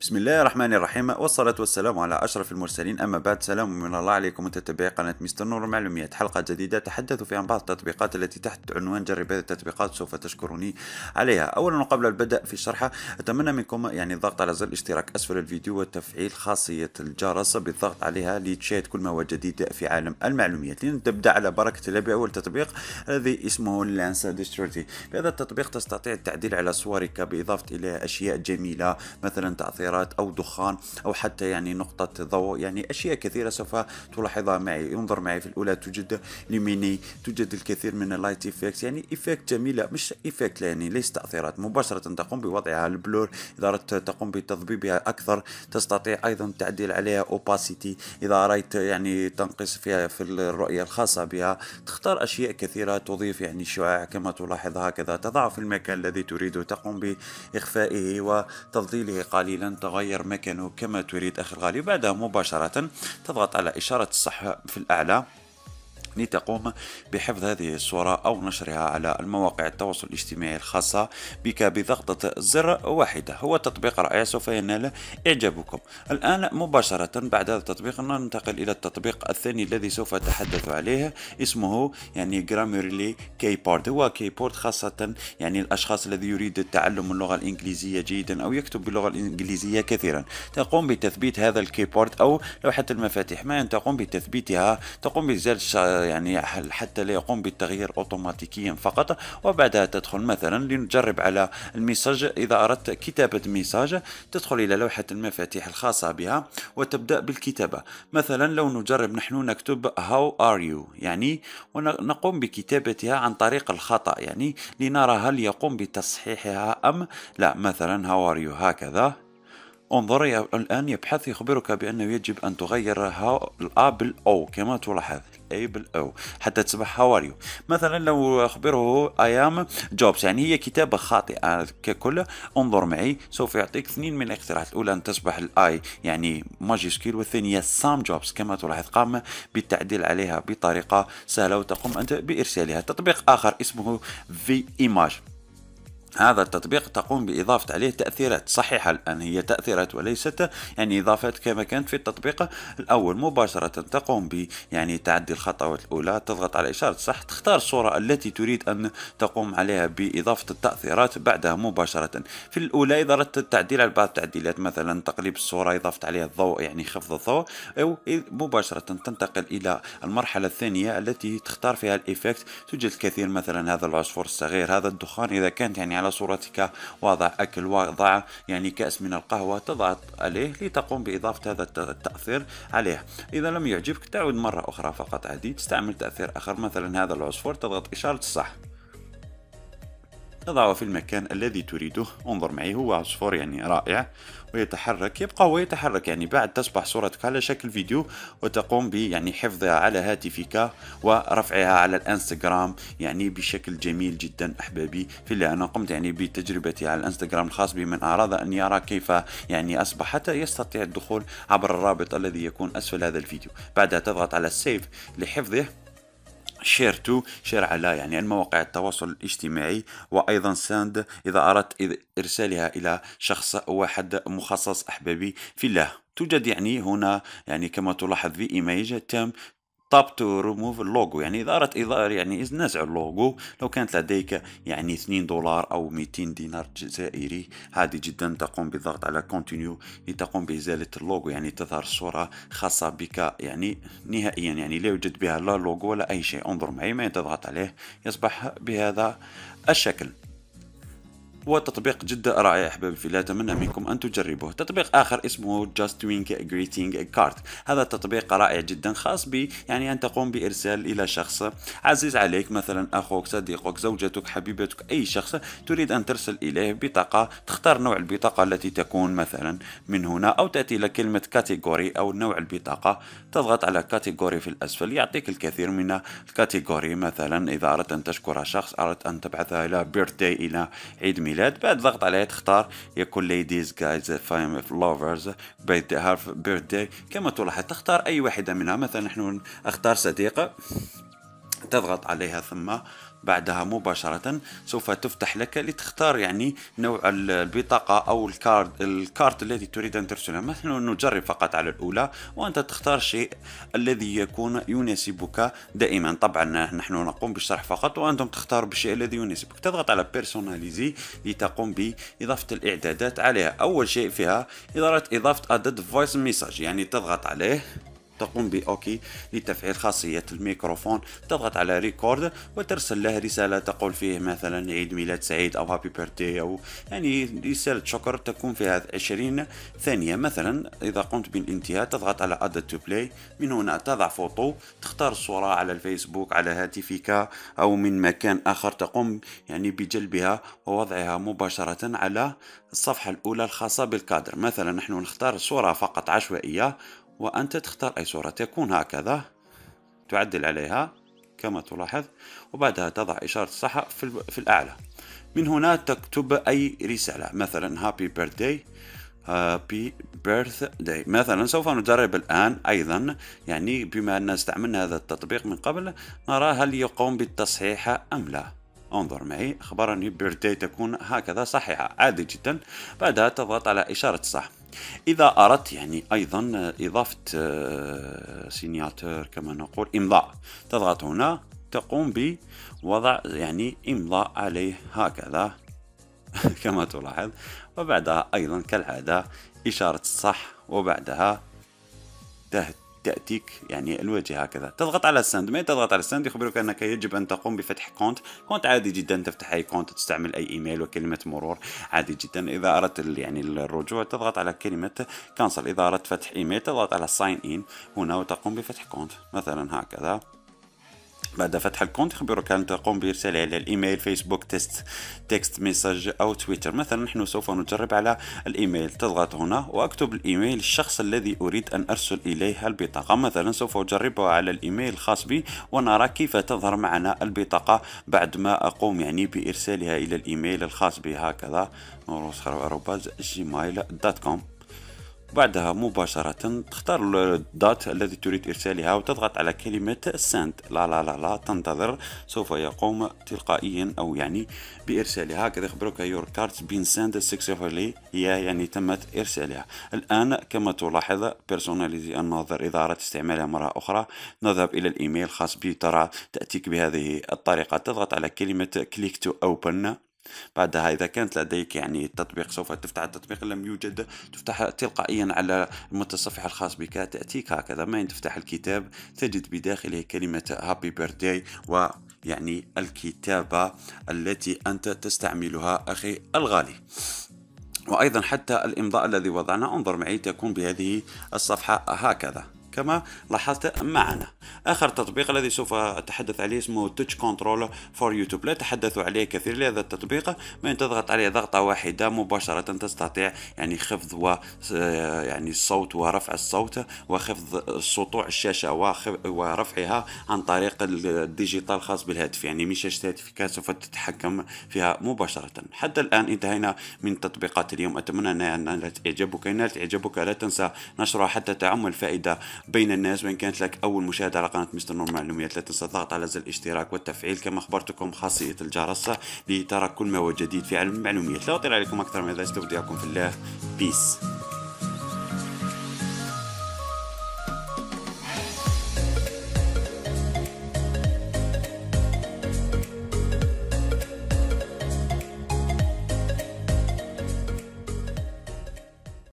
بسم الله الرحمن الرحيم، والصلاة والسلام على أشرف المرسلين. أما بعد، سلام من الله عليكم متابعي قناة مستر نور معلوميات. حلقة جديدة تحدث فيها عن بعض التطبيقات التي تحت عنوان جرب هذه التطبيقات، سوف تشكرني عليها. أولا وقبل البدء في الشرح، أتمنى منكم الضغط على زر الاشتراك أسفل الفيديو وتفعيل خاصية الجرس بالضغط عليها لتشاهد كل ما هو جديد في عالم المعلوميات. لنبدأ على بركة الله بأول تطبيق الذي اسمه لانسا ديستورتي. بهذا التطبيق تستطيع التعديل على صورك بإضافة إليها أشياء جميلة مثلا تعطير أو دخان أو حتى نقطة ضوء، أشياء كثيرة سوف تلاحظها معي. انظر معي في الأولى توجد لميني، توجد الكثير من اللايت إفكت، إفكت جميلة، مش إفكت ليس تأثيرات مباشرة، تقوم بوضعها البلور إذا أردت، تقوم بتضبيبها أكثر، تستطيع أيضا التعديل عليها أوباسيتي إذا أردت، تنقص فيها في الرؤية الخاصة بها، تختار أشياء كثيرة، تضيف شعاع كما تلاحظ هكذا، تضع في المكان الذي تريده، تقوم بإخفائه وتفضيله قليلا، تغير مكانه كما تريد أخي الغالي. بعدها مباشرة تضغط على إشارة الصح في الأعلى لتقوم بحفظ هذه الصورة أو نشرها على المواقع التواصل الاجتماعي الخاصة بك بضغطة زر واحدة. هو تطبيق رائع سوف ينال إعجابكم. الآن مباشرة بعد هذا التطبيق ننتقل إلى التطبيق الثاني الذي سوف أتحدث عليه، اسمه جرامرلي كيبورد. هو كيبورد خاصة الأشخاص الذي يريد تعلم اللغة الإنجليزية جيدا أو يكتب باللغة الإنجليزية كثيرا. تقوم بتثبيت هذا الكيبورد أو لوحة المفاتيح، ما تقوم بتثبيتها، تقوم بزر حتى لا يقوم بالتغيير اوتوماتيكيا فقط. وبعدها تدخل مثلا لنجرب على الميساج، اذا اردت كتابه ميساج تدخل الى لوحه المفاتيح الخاصه بها وتبدا بالكتابه. مثلا لو نجرب نحن نكتب هاو ار يو، ونقوم بكتابتها عن طريق الخطا، لنرى هل يقوم بتصحيحها ام لا. مثلا هاو ار يو هكذا، انظر الان يبحث، يخبرك بانه يجب ان تغير هاو الابل او كما تلاحظ able او حتى تصبح هاواريو. مثلا لو اخبره ايام جوبس، هي كتابه خاطئه ككل. انظر معي، سوف يعطيك اثنين من الاقتراحات، الاولى ان تصبح الاي ماجيسكيل، والثانيه سام جوبس كما تلاحظ. قام بالتعديل عليها بطريقه سهله وتقوم انت بارسالها. تطبيق اخر اسمه في ايماج، هذا التطبيق تقوم بإضافة عليه تأثيرات صحيحة. الآن هي تأثيرات وليست إضافات كما كانت في التطبيق الأول. مباشرة تقوم ب تعدي الخطوات الأولى، تضغط على إشارة صح، تختار الصورة التي تريد أن تقوم عليها بإضافة التأثيرات. بعدها مباشرة في الأولى إذا أردت التعديل على بعض التعديلات، مثلا تقليب الصورة، إضافة عليها الضوء خفض الضوء، أو مباشرة تنتقل إلى المرحلة الثانية التي تختار فيها الإيفكت. توجد الكثير، مثلا هذا العصفور الصغير، هذا الدخان إذا كانت على صورتك وضع أكل، وضع كأس من القهوة، تضغط عليه لتقوم بإضافة هذا التأثير عليه. إذا لم يعجبك تعود مرة أخرى فقط، عادي تستعمل تأثير آخر. مثلا هذا العصفور، تضغط إشارة الصح، تضعه في المكان الذي تريده. انظر معي، هو عصفور رائع ويتحرك، يبقى هو يتحرك. بعد تصبح صورتك على شكل فيديو وتقوم ب حفظها على هاتفك ورفعها على الانستغرام بشكل جميل جدا. احبابي في الله، انا قمت بتجربتي على الانستغرام الخاص بمن اراد ان يرى كيف اصبحت. يستطيع الدخول عبر الرابط الذي يكون اسفل هذا الفيديو. بعدها تضغط على السيف لحفظه، شير تو شير على المواقع التواصل الاجتماعي، وايضا ساند اذا اردت ارسالها الى شخص واحد مخصص. احبابي في الله، توجد هنا كما تلاحظ في ايميج تام طاب تو ريموف اللوجو، اذا اردت نزع اللوجو لو كانت لديك $2 او 200 دينار جزائري، عادي جدا تقوم بالضغط على كونتينيو لتقوم بازاله اللوجو. تظهر صوره خاصه بك نهائيا، لا يوجد بها لا لوجو ولا اي شيء. انظر معي، ما تضغط عليه يصبح بهذا الشكل. وتطبيق جدا رائع احبابي في الله، اتمنى منكم ان تجربوه. تطبيق اخر اسمه Just Wink Greeting Card، هذا التطبيق رائع جدا، خاص ب ان تقوم بارسال الى شخص عزيز عليك، مثلا اخوك، صديقك، زوجتك، حبيبتك، اي شخص تريد ان ترسل اليه بطاقه. تختار نوع البطاقه التي تكون مثلا من هنا، او تاتي الى كلمه كاتيجوري او نوع البطاقه، تضغط على كاتيجوري في الاسفل، يعطيك الكثير من الكاتيجوري. مثلا اذا اردت ان تشكر شخص، اردت ان تبعثها الى بيرثداي، الى عيد ميلاد، بعد ضغط عليها تختار يكون ladies guys family lovers birthday كما تلاحظ، تختار اي واحدة منها. مثلا نحن اختار صديقة، تضغط عليها ثم بعدها مباشرة سوف تفتح لك لتختار يعني نوع البطاقة أو الكارت الذي تريد أن ترسله. نحن نجرب فقط على الأولى، وأنت تختار شيء الذي يكون يناسبك دائما. طبعا نحن نقوم بالشرح فقط وأنتم تختاروا بالشيء الذي يناسبك. تضغط على بيرسوناليزي لتقوم بإضافة الإعدادات عليها. أول شيء فيها إضافة عدد فويس ميساج، يعني تضغط عليه تقوم بأوكي لتفعيل خاصية الميكروفون. تضغط على ريكورد وترسل له رسالة تقول فيه مثلا عيد ميلاد سعيد أو هابي بيرثدي، أو يعني رسالة شكر تكون فيها 20 ثانية مثلا. إذا قمت بالانتهاء تضغط على Add to Play، من هنا تضع فوتو، تختار الصورة على الفيسبوك على هاتفك أو من مكان آخر، تقوم يعني بجلبها ووضعها مباشرة على الصفحة الأولى الخاصة بالكادر. مثلا نحن نختار صورة فقط عشوائية وأنت تختار أي صورة تكون هكذا، تعدل عليها كما تلاحظ، وبعدها تضع إشارة صح في الأعلى. من هنا تكتب أي رسالة مثلا هابي بيرث داي مثلا. سوف نجرب الآن أيضا، يعني بما أننا استعملنا هذا التطبيق من قبل نرى هل يقوم بالتصحيح أم لا. انظر معي، أخبرني بيرثداي تكون هكذا صحيحة عادي جدا. بعدها تضغط على إشارة صح. إذا أردت يعني أيضا إضافة سينياتور كما نقول إمضاء، تضغط هنا تقوم بوضع يعني إمضاء عليه هكذا كما تلاحظ، وبعدها أيضا كالعادة إشارة الصح، وبعدها تأتيك يعني الواجهة هكذا. تضغط على السند. ما تضغط على السند يخبرك أنك يجب أن تقوم بفتح كونت عادي جدا، تفتح أي كونت، تستعمل أي إيميل وكلمة مرور عادي جدا. إذا أردت يعني الرجوع تضغط على كلمة كانسل. إذا أردت فتح إيميل تضغط على ساين إن هنا وتقوم بفتح كونت مثلا هكذا. بعد فتح الكونت يخبرك أن تقوم بإرساله على الإيميل، فيسبوك، تكست ميساج أو تويتر. مثلا نحن سوف نجرب على الإيميل. تضغط هنا وأكتب الإيميل الشخص الذي أريد أن أرسل إليه البطاقة. مثلا سوف أجربها على الإيميل الخاص بي ونرى كيف تظهر معنا البطاقة بعد ما أقوم يعني بإرسالها إلى الإيميل الخاص بي هكذا noor@gmail.com. بعدها مباشرة تختار الدات الذي تريد إرسالها وتضغط على كلمة سند. لا لا لا لا تنتظر، سوف يقوم تلقائيا أو يعني بإرسالها. هكذا يخبرك your cards been sent successfully، هي يعني تمت إرسالها. الآن كما تلاحظ بيرسوناليزي الناظر. إذا أردت استعمالها مرة أخرى نذهب إلى الإيميل الخاص بي، ترى تأتيك بهذه الطريقة. تضغط على كلمة click to open. بعدها إذا كانت لديك يعني التطبيق سوف تفتح التطبيق، لم يوجد تفتح تلقائيا على المتصفح الخاص بك. تأتيك هكذا مين تفتح الكتاب تجد بداخله كلمة هابي بيرثداي، ويعني الكتابة التي أنت تستعملها أخي الغالي. وأيضا حتى الإمضاء الذي وضعنا انظر معي تكون بهذه الصفحة هكذا كما لاحظت معنا. آخر تطبيق الذي سوف أتحدث عليه اسمه Touch Controller for YouTube. لا تحدثوا عليه كثير لهذا التطبيق، من تضغط عليه ضغطة واحدة مباشرة تستطيع يعني خفض يعني الصوت ورفع الصوت وخفض سطوع الشاشة ورفعها عن طريق الديجيتال الخاص بالهاتف، يعني من شاشة هاتفك سوف تتحكم فيها مباشرة. حتى الآن انتهينا من تطبيقات اليوم. أتمنى أن نالت إعجابك. إن نالت إعجابك لا تنسى نشرها حتى تعم الفائدة بين الناس. وإن كانت لك أول مشاهدة على قناة مستر نور معلومات لا تنسى الضغط على زر الاشتراك والتفعيل كما أخبرتكم خاصية الجرس لترى كل ما هو جديد في عالم المعلومات. لا أطيل عليكم أكثر من هذا، استودعكم في الله. بيس.